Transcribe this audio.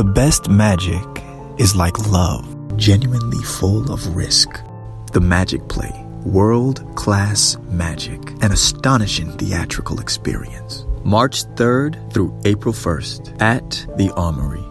The best magic is like love, genuinely full of risk. The Magic Play, world-class magic, an astonishing theatrical experience. March 3rd through April 1st at The Armory.